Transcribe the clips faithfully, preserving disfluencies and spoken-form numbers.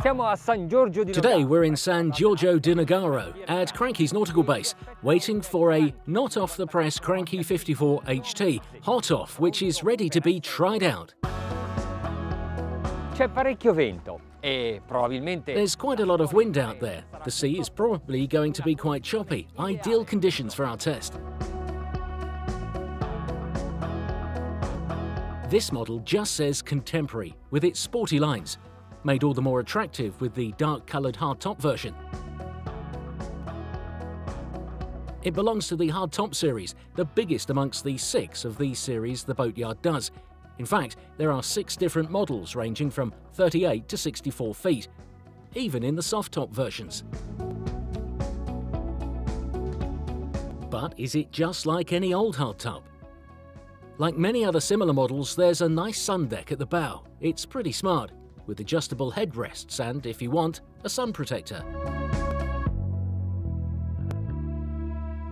Today we're in San Giorgio di Nogaro at Cranchi's nautical base, waiting for a not-off-the-press Cranchi fifty-four H T, hot-off, which is ready to be tried out. There's quite a lot of wind out there. The sea is probably going to be quite choppy, ideal conditions for our test. This model just says contemporary, with its sporty lines, made all the more attractive with the dark-coloured hardtop version. It belongs to the hardtop series, the biggest amongst the six of these series the boatyard does. In fact, there are six different models ranging from thirty-eight to sixty-four feet, even in the soft-top versions. But is it just like any old hardtop? Like many other similar models, there's a nice sun deck at the bow. It's pretty smart, with adjustable headrests and, if you want, a sun protector.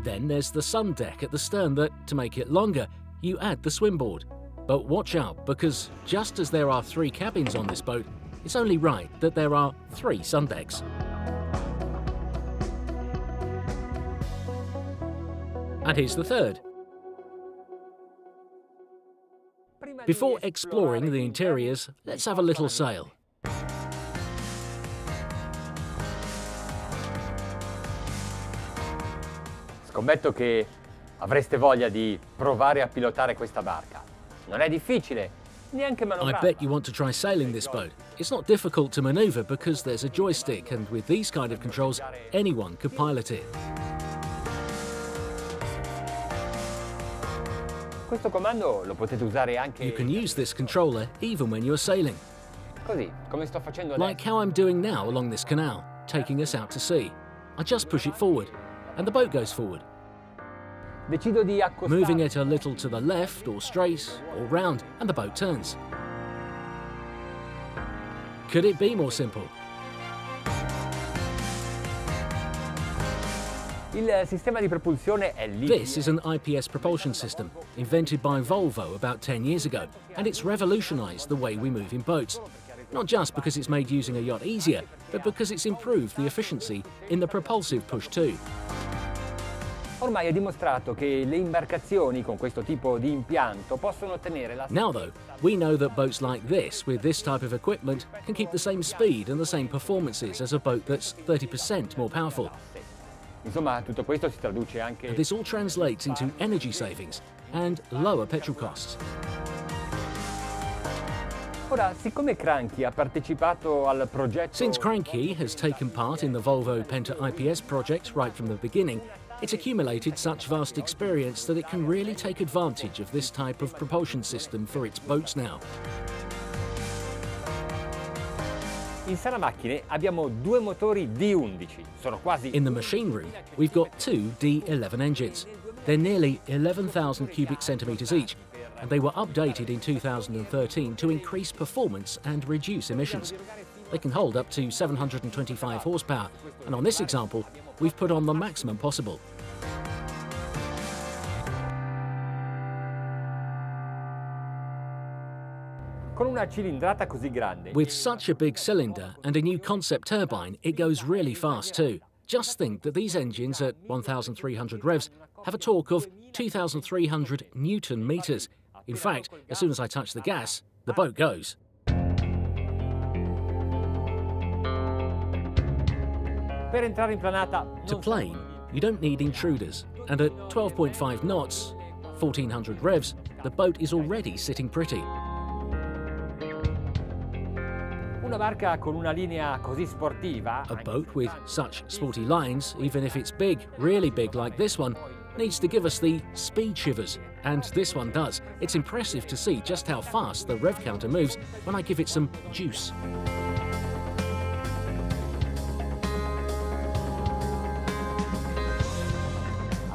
Then there's the sun deck at the stern that, to make it longer, you add the swimboard. But watch out, because just as there are three cabins on this boat, it's only right that there are three sundecks. And here's the third. Before exploring the interiors, let's have a little sail. Scommetto che avreste voglia di provare a pilotare questa barca. I bet you want to try sailing this boat. It's not difficult to maneuver because there's a joystick, and with these kind of controls, anyone could pilot it. You can use this controller even when you're sailing. Like how I'm doing now along this canal, taking us out to sea. I just push it forward, and the boat goes forward. Moving it a little to the left, or straight, or round, and the boat turns. Could it be more simple? This is an I P S propulsion system, invented by Volvo about ten years ago, and it's revolutionized the way we move in boats. Not just because it's made using a yacht easier, but because it's improved the efficiency in the propulsive push too. Ormai è dimostrato che le imbarcazioni con questo tipo di impianto possono ottenere la... Now though, we know that boats like this, with this type of equipment, can keep the same speed and the same performances as a boat that's thirty percent more powerful. Insomma, tutto questo si traduce anche... And this all translates into energy savings and lower petrol costs. Ora, siccome Cranchi ha partecipato al progetto... Since Cranchi has taken part in the Volvo Penta I P S project right from the beginning, it's accumulated such vast experience that it can really take advantage of this type of propulsion system for its boats now. In the machine room, we've got two D eleven engines. They're nearly eleven thousand cubic centimetres each, and they were updated in two thousand thirteen to increase performance and reduce emissions. They can hold up to seven hundred twenty-five horsepower, and on this example, we've put on the maximum possible. With such a big cylinder and a new concept turbine, it goes really fast too. Just think that these engines at one thousand three hundred revs have a torque of two thousand three hundred newton meters. In fact, as soon as I touch the gas, the boat goes. To plane, you don't need intruders, and at twelve point five knots, fourteen hundred revs, the boat is already sitting pretty. A boat with such sporty lines, even if it's big, really big like this one, needs to give us the speed shivers, and this one does. It's impressive to see just how fast the rev counter moves when I give it some juice.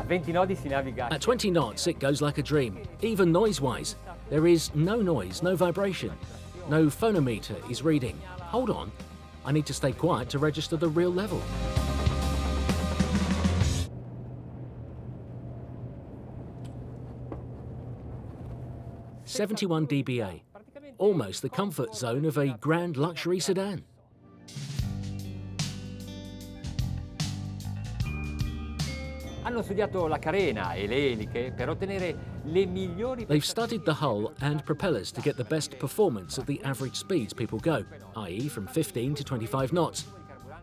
At twenty knots, it goes like a dream, even noise-wise. There is no noise, no vibration. No phonometer is reading. Hold on, I need to stay quiet to register the real level. seventy-one D B A, almost the comfort zone of a grand luxury sedan. Hanno studiato la carena e le eliche per ottenere le migliori. They've studied the hull and propellers to get the best performance at the average speeds people go, that is from fifteen to twenty-five knots.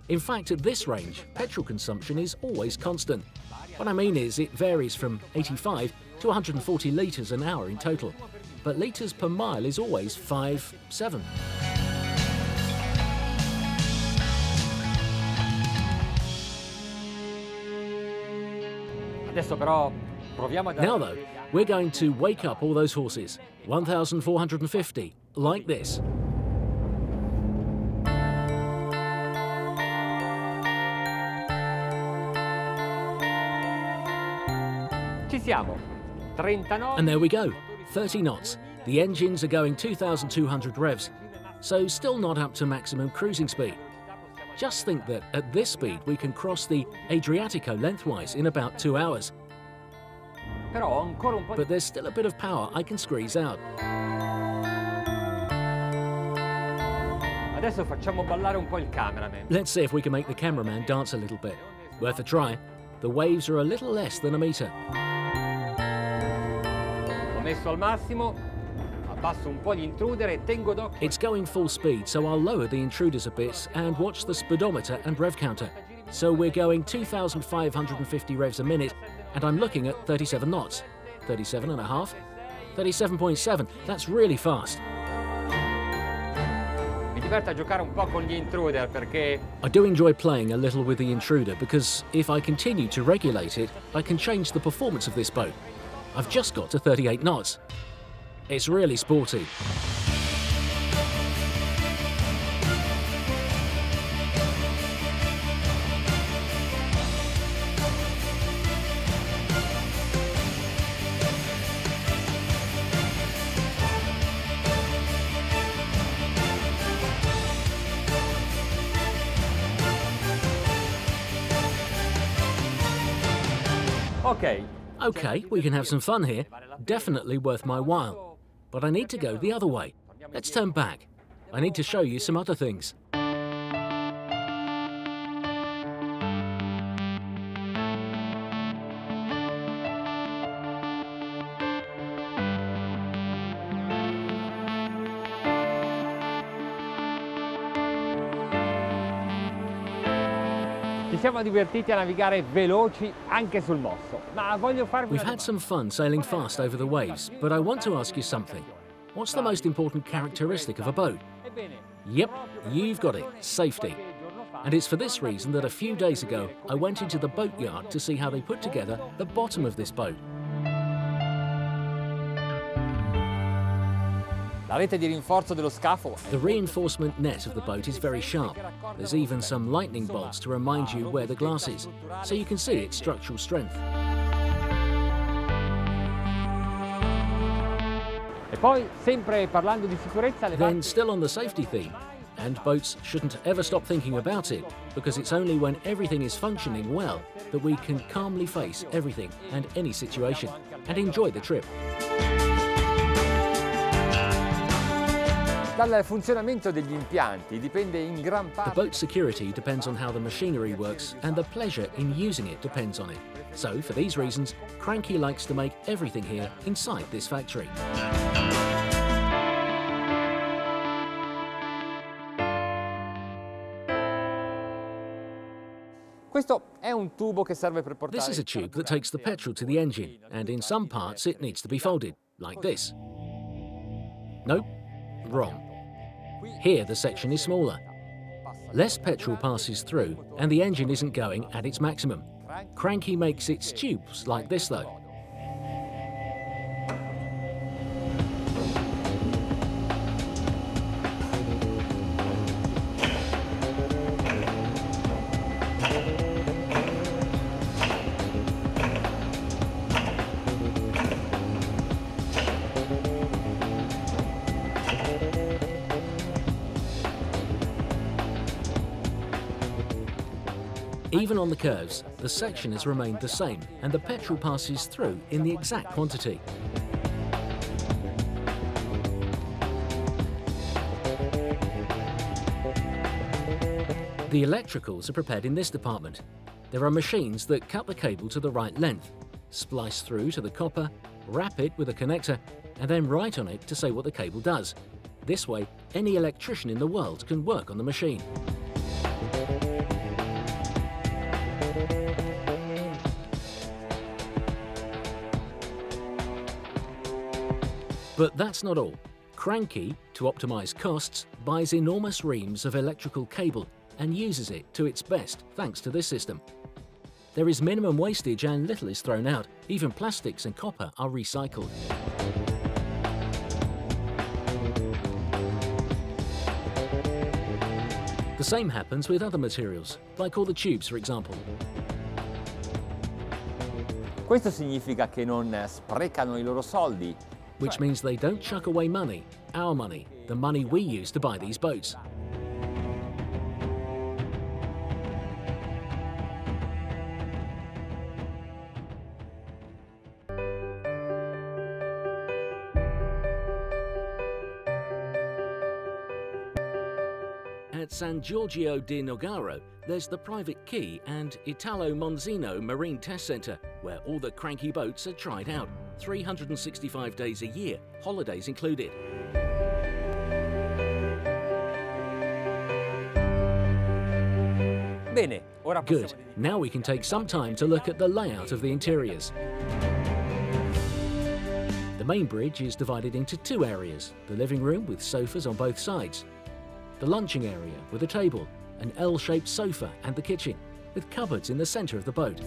In fact, at this range, petrol consumption is always constant. What I mean is it varies from eighty-five to one hundred forty litres an hour in total, but litres per mile is always five, seven. Now though, we're going to wake up all those horses, one thousand four hundred fifty, like this. And there we go, thirty knots. The engines are going two thousand two hundred revs, so still not up to maximum cruising speed. Just think that at this speed we can cross the Adriatico lengthwise in about two hours. But there's still a bit of power I can squeeze out. Let's see if we can make the cameraman dance a little bit. Worth a try. The waves are a little less than a metre. It's going full speed, so I'll lower the intruders a bit and watch the speedometer and rev counter. So we're going two thousand five hundred fifty revs a minute, and I'm looking at thirty-seven knots. thirty-seven and a half, thirty-seven point seven, that's really fast. I do enjoy playing a little with the intruder, because if I continue to regulate it, I can change the performance of this boat. I've just got to thirty-eight knots. It's really sporty. Okay. Okay, we can have some fun here. Definitely worth my while. But I need to go the other way. Let's turn back. I need to show you some other things. We've had some fun sailing fast over the waves, but I want to ask you something. What's the most important characteristic of a boat? Yep, you've got it, safety. And it's for this reason that a few days ago I went into the boatyard to see how they put together the bottom of this boat. The reinforcement net of the boat is very sharp. There's even some lightning bolts to remind you where the glass is, so you can see its structural strength. Then, still on the safety theme, and boats shouldn't ever stop thinking about it, because it's only when everything is functioning well that we can calmly face everything and any situation, and enjoy the trip. The boat's security depends on how the machinery works, and the pleasure in using it depends on it. So, for these reasons, Cranchi likes to make everything here inside this factory. This is a tube that takes the petrol to the engine, and in some parts it needs to be folded, like this. Nope, wrong. Here the section is smaller. Less petrol passes through and the engine isn't going at its maximum. Cranchi makes its tubes like this though. Even on the curves, the section has remained the same, and the petrol passes through in the exact quantity. The electricals are prepared in this department. There are machines that cut the cable to the right length, splice through to the copper, wrap it with a connector, and then write on it to say what the cable does. This way, any electrician in the world can work on the machine. But that's not all. Cranchi, to optimize costs, buys enormous reams of electrical cable and uses it to its best thanks to this system. There is minimum wastage and little is thrown out. Even plastics and copper are recycled. The same happens with other materials, like all the tubes, for example. Questo significa che non sprecano I loro soldi. Which means they don't chuck away money, our money, the money we use to buy these boats. At San Giorgio di Nogaro, there's the Private Quay and Italo Monzino Marine Test Center, where all the Cranchi boats are tried out, three hundred sixty-five days a year, holidays included. Good, now we can take some time to look at the layout of the interiors. The main bridge is divided into two areas, the living room with sofas on both sides, the lunching area with a table, an L-shaped sofa and the kitchen, with cupboards in the centre of the boat.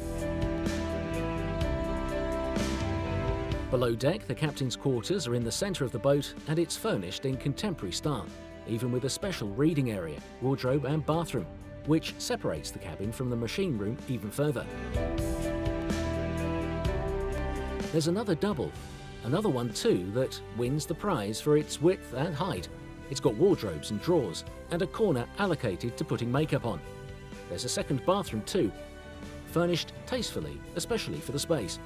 Below deck, the captain's quarters are in the centre of the boat and it's furnished in contemporary style, even with a special reading area, wardrobe and bathroom, which separates the cabin from the machine room even further. There's another double, another one too, that wins the prize for its width and height. It's got wardrobes and drawers and a corner allocated to putting makeup on. There's a second bathroom too, furnished tastefully, especially for the space.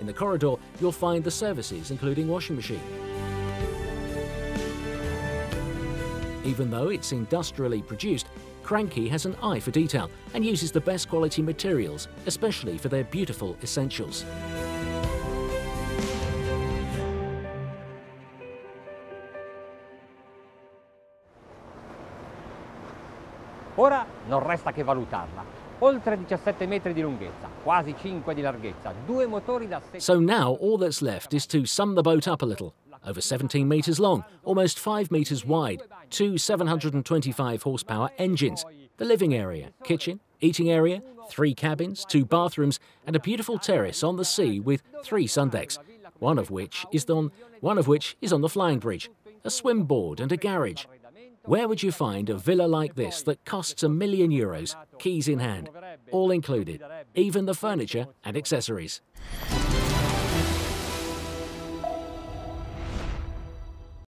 In the corridor, you'll find the services, including washing machine. Even though it's industrially produced, Cranchi has an eye for detail and uses the best quality materials, especially for their beautiful essentials. Ora non resta che valutarla. Oltre diciassette metri di lunghezza, quasi cinque di larghezza, due motori da sei. So now all that's left is to sum the boat up a little. Over seventeen meters long, almost five meters wide, two seven hundred twenty-five horsepower engines, the living area, kitchen, eating area, three cabins, two bathrooms, and a beautiful terrace on the sea with three sundecks, one of which is on one of which is on the flying bridge, a swim board and a garage. Where would you find a villa like this that costs a million euros, keys in hand, all included, even the furniture and accessories?